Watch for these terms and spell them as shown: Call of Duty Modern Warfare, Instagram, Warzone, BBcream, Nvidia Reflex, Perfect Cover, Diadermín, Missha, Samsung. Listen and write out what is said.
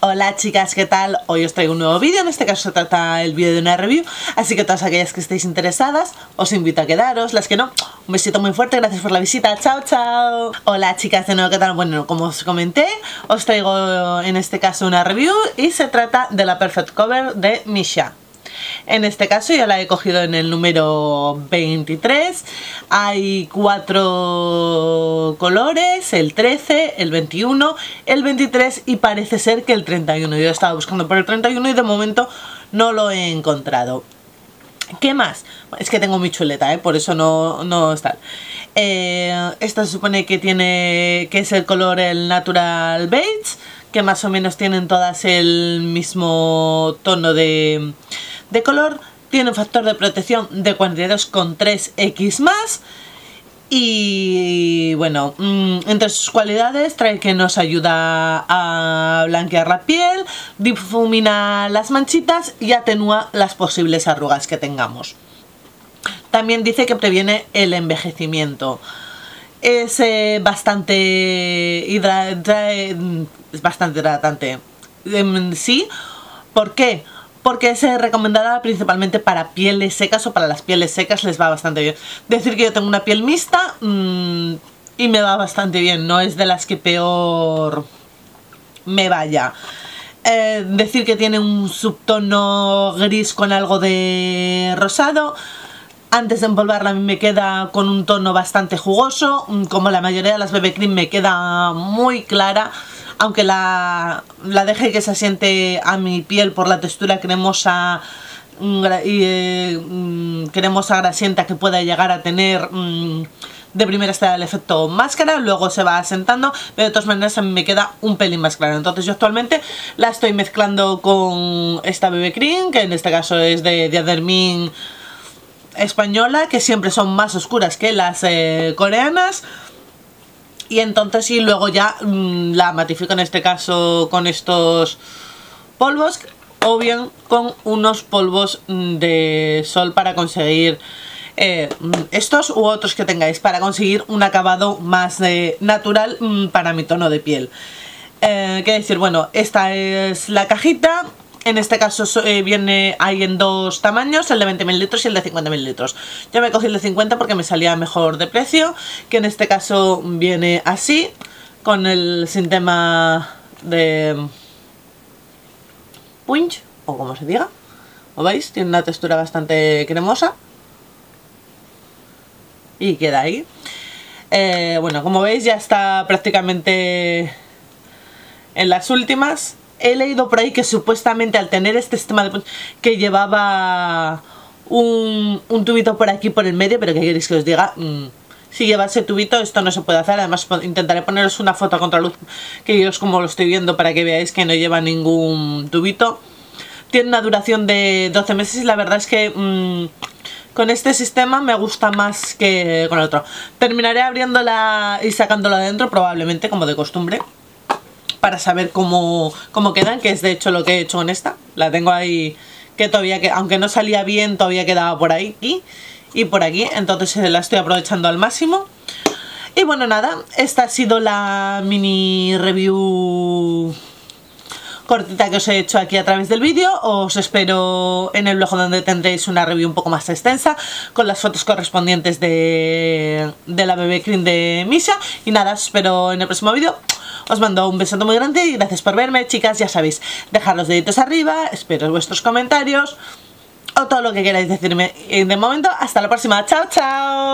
Hola chicas, ¿qué tal? Hoy os traigo un nuevo vídeo, en este caso se trata el vídeo de una review, así que todas aquellas que estéis interesadas, os invito a quedaros, las que no, un besito muy fuerte, gracias por la visita, chao chao. Hola chicas, de nuevo, ¿qué tal? Bueno, como os comenté, os traigo en este caso una review y se trata de la Perfect Cover de Missha. En este caso yo la he cogido en el número 23. Hay 4 colores, el 13, el 21, el 23 y parece ser que el 31. Yo estaba buscando por el 31 y de momento no lo he encontrado. ¿Qué más? Es que tengo mi chuleta, por eso no está. Esta se supone que tiene, que es el color el Natural Beige, que más o menos tienen todas el mismo tono de color. Tiene un factor de protección de 42,3x más. Y bueno, entre sus cualidades trae que nos ayuda a blanquear la piel, difumina las manchitas y atenúa las posibles arrugas que tengamos. También dice que previene el envejecimiento. Es bastante hidratante. Sí, ¿por qué? Porque es recomendada principalmente para pieles secas o para las pieles secas les va bastante bien. Decir que yo tengo una piel mixta y me va bastante bien, no es de las que peor me vaya. Decir que tiene un subtono gris con algo de rosado. Antes de empolvarla a mí me queda con un tono bastante jugoso, como la mayoría de las BB Cream me queda muy clara. Aunque la deje que se asiente a mi piel por la textura cremosa y cremosa grasienta que pueda llegar a tener, de primera está el efecto máscara, luego se va asentando, pero de todas maneras a mí me queda un pelín más claro. Entonces yo actualmente la estoy mezclando con esta BB Cream, que en este caso es de Diadermín española, que siempre son más oscuras que las coreanas. Y entonces y luego ya la matifico en este caso con estos polvos o bien con unos polvos de sol para conseguir estos u otros que tengáis para conseguir un acabado más natural para mi tono de piel. Quiero decir, bueno, esta es la cajita. En este caso viene ahí en dos tamaños, el de 20 ml y el de 50 ml. Yo me cogí el de 50 porque me salía mejor de precio, que en este caso viene así, con el sistema de punch, o como se diga. ¿O veis? Tiene una textura bastante cremosa. Y queda ahí. Bueno, como veis ya está prácticamente en las últimas. He leído por ahí que supuestamente al tener este sistema de punch que llevaba un tubito por aquí por el medio, pero ¿qué queréis que os diga? Si lleva ese tubito esto no se puede hacer. Además intentaré poneros una foto a contraluz que yo os como lo estoy viendo para que veáis que no lleva ningún tubito. Tiene una duración de 12 meses y la verdad es que con este sistema me gusta más que con el otro. Terminaré abriéndola y sacándola de dentro probablemente como de costumbre, para saber cómo quedan, que es de hecho lo que he hecho con esta. La tengo ahí, que todavía, aunque no salía bien, todavía quedaba por ahí y por aquí. Entonces la estoy aprovechando al máximo. Y bueno, nada, esta ha sido la mini review cortita que os he hecho aquí a través del vídeo. Os espero en el blog donde tendréis una review un poco más extensa con las fotos correspondientes de la BB Cream de Missha. Y nada, os espero en el próximo vídeo. Os mando un besote muy grande y gracias por verme, chicas. Ya sabéis, dejad los deditos arriba, espero vuestros comentarios o todo lo que queráis decirme. Y de momento, hasta la próxima. ¡Chao, chao!